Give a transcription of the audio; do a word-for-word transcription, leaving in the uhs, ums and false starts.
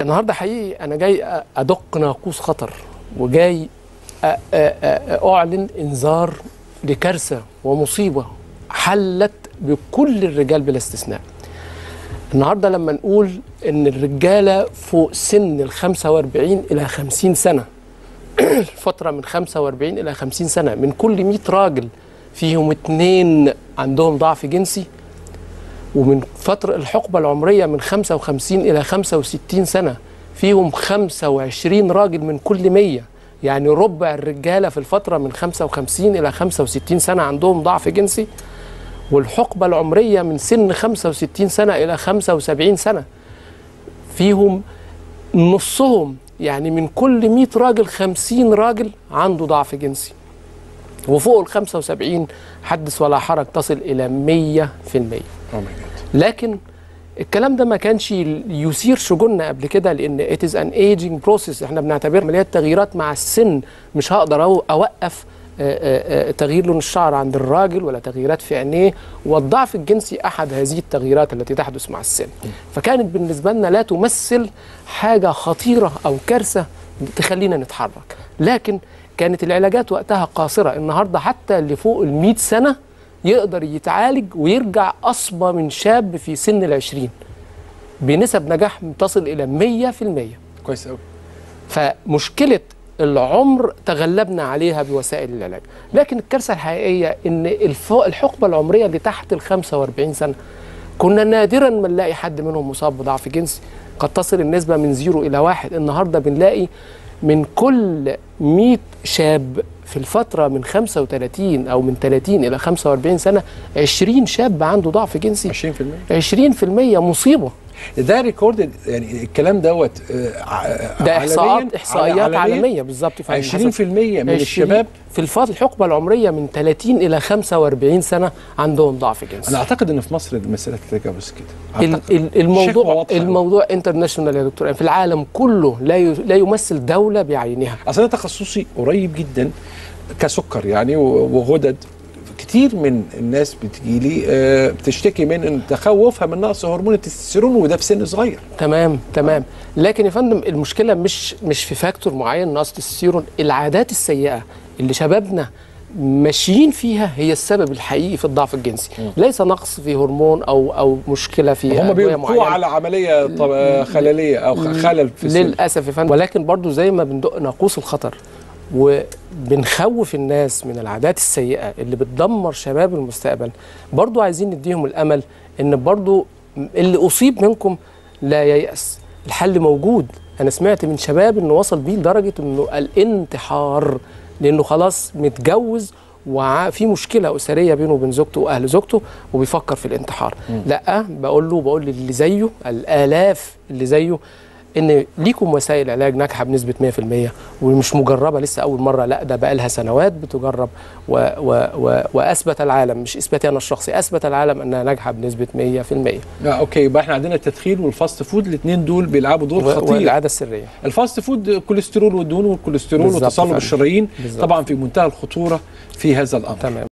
النهارده حقيقي انا جاي ادق ناقوس خطر، وجاي اعلن انذار لكارثه ومصيبه حلت بكل الرجال بلا استثناء. النهارده لما نقول ان الرجاله فوق سن ال خمسة وأربعين الى خمسين سنه، الفتره من خمسة وأربعين الى خمسين سنه، من كل مية راجل فيهم اتنين عندهم ضعف جنسي، ومن فتره الحقبه العمريه من خمسة وخمسين الى خمسة وستين سنه فيهم خمسة وعشرين راجل من كل مية، يعني ربع الرجاله في الفتره من خمسة وخمسين الى خمسة وستين سنه عندهم ضعف جنسي. والحقبة العمرية من سن خمسة وستين سنة إلى خمسة وسبعين سنة فيهم نصهم، يعني من كل مية راجل خمسين راجل عنده ضعف جنسي، وفوق ال خمسة وسبعين حدث ولا حرج تصل إلى مية في المية. لكن الكلام ده ما كانش يثير شجوننا قبل كده، لأن it is an aging process، احنا بنعتبر عمليات تغييرات مع السن، مش هقدر أوقف تغيير لون الشعر عند الراجل ولا تغييرات في عينيه، والضعف الجنسي أحد هذه التغييرات التي تحدث مع السن. فكانت بالنسبة لنا لا تمثل حاجة خطيرة أو كارثة تخلينا نتحرك، لكن كانت العلاجات وقتها قاصرة. النهاردة حتى اللي فوق المية سنة يقدر يتعالج ويرجع أصبى من شاب في سن العشرين بنسب نجاح تصل إلى مية في المية. كويس أوي. فمشكلة العمر تغلبنا عليها بوسائل العلاج، لكن الكارثه الحقيقيه ان الحقبه العمريه اللي تحت ال خمسة وأربعين سنه كنا نادرا ما نلاقي حد منهم مصاب بضعف جنسي، قد تصل النسبه من زيرو الى واحد. النهارده بنلاقي من كل مية شاب في الفتره من خمسة وتلاتين او من تلاتين الى خمسة وأربعين سنه عشرين شاب عنده ضعف جنسي، عشرين في المية عشرين في المية مصيبه. ده ريكوردد، يعني الكلام دوت ده احصاءات احصائيات عالميه بالظبط. عشرين في المية من الشباب في الفتره الحقبه العمريه من تلاتين الى خمسة وأربعين سنه عندهم ضعف جنسي. انا اعتقد ان في مصر المساله تتجاوز كده. الموضوع الموضوع انترناشونال يا دكتور، يعني في العالم كله، لا لا يمثل دوله بعينها. اصل انا تخصصي قريب جدا كسكر يعني وغدد، كتير من الناس بتجيلي بتشتكي من ان تخوفها من نقص هرمون التستوستيرون، وده في سن صغير. تمام تمام. لكن يا فندم المشكله مش مش في فاكتور معين نقص التستوستيرون، العادات السيئه اللي شبابنا ماشيين فيها هي السبب الحقيقي في الضعف الجنسي، ليس نقص في هرمون او او مشكله في هم بيقوموا على عمليه خلاليه او خلل في السن للاسف يا فندم. ولكن برضو زي ما بندق ناقوس الخطر وبنخوف الناس من العادات السيئة اللي بتدمر شباب المستقبل، برضو عايزين نديهم الأمل إن برضو اللي أصيب منكم لا ييأس، الحل موجود. أنا سمعت من شباب إنه وصل بيه لدرجة إنه الانتحار، لأنه خلاص متجوز وفي مشكلة أسرية بينه وبين زوجته وأهل زوجته وبيفكر في الانتحار. م. لأ، بقول له بقول للي زيه، الآلاف اللي زيه، إن ليكم وسائل علاج ناجحة بنسبة مية في المية ومش مجربة لسه أول مرة، لا ده بقى لها سنوات بتجرب و و و وأثبت العالم، مش إثباتي أنا الشخصي، أثبت العالم أنها ناجحة بنسبة مية في المية. آه أوكي، يبقى إحنا عندنا التدخين والفاست فود، الاتنين دول بيلعبوا دور خطير. والعادة السرية. الفاست فود الكوليسترول والدهون والكوليسترول وتصلب الشرايين، طبعًا في منتهى الخطورة في هذا الأمر. تمام.